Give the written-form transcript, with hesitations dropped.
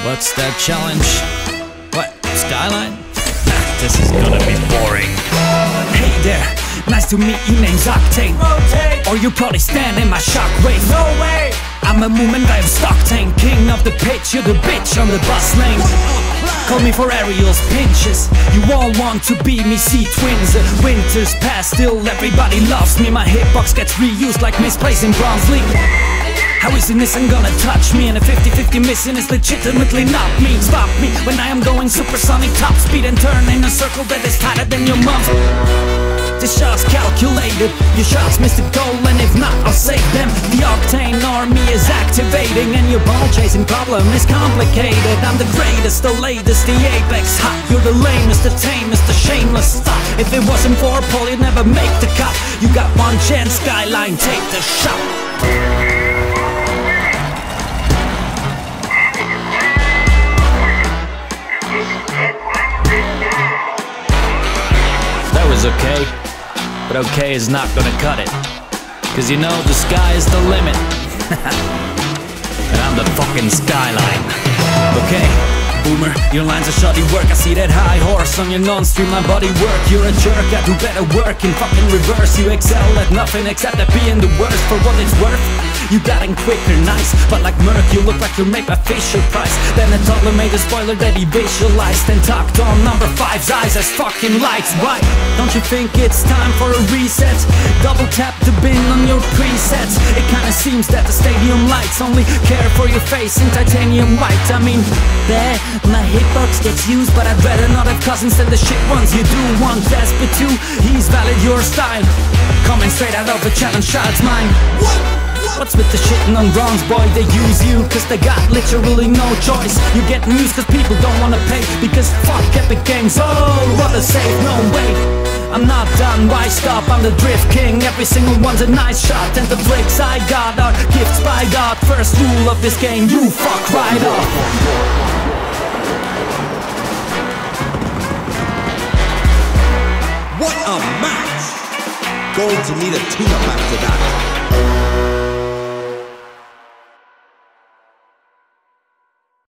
What's that challenge? What? Skyline? This is gonna be boring. Hey there, nice to meet you, name's Octane. Rotate. Or you probably stand in my shockwave. No way! I'm a movement, I am Octane. King of the pitch, you're the bitch on the bus lane. Call me for aerials, pinches. You all want to be me, C-Twins. Winter's past, still everybody loves me. My hitbox gets reused like misplaced in Bronze League. How is this isn't gonna touch me? And a 50-50 missing is legitimately not me. Stop me when I am going supersonic top speed and turn in a circle that is tighter than your mum's. The shots calculated, your shots missed a goal, and if not, I'll save them. The Octane army is activating, and your ball chasing problem is complicated. I'm the greatest, the latest, the apex hot. You're the lamest, the tamest, the shameless. Stop. If it wasn't for Paul, you'd never make the cut. You got one chance, Skyline, take the shot. That was okay, but okay is not gonna cut it. Cause you know the sky is the limit. And I'm the fucking skyline. Okay, boomer, your lines are shoddy work. I see that high horse on your non-streamlined body work. You're a jerk, I do better work in fucking reverse. You excel at nothing except at being the worst. For what it's worth, you got in quicker, nice. But like Murph, you look like you're made by Fisher Price. Then a toddler made a spoiler that he visualized and tucked on number 5's eyes as fucking lights. Why don't you think it's time for a reset? Double tap the bin on your presets. It kinda seems that the stadium lights only care for your face in titanium white. I mean, there, my hitbox gets used, but I'd rather not have cousins than the shit ones. You do want desperate too, he's valid your style. Coming straight out of a challenge, child's mind. What? What's with the shitting on wrongs, boy? They use you cause they got literally no choice. You get news cause people don't wanna pay, because fuck Epic Games, oh, what a save, no way. I'm not done, why stop? I'm the drift king, every single one's a nice shot. And the flicks I got are gifts by God. First rule of this game, you fuck right off. What a match! Going to need a tune-up after that.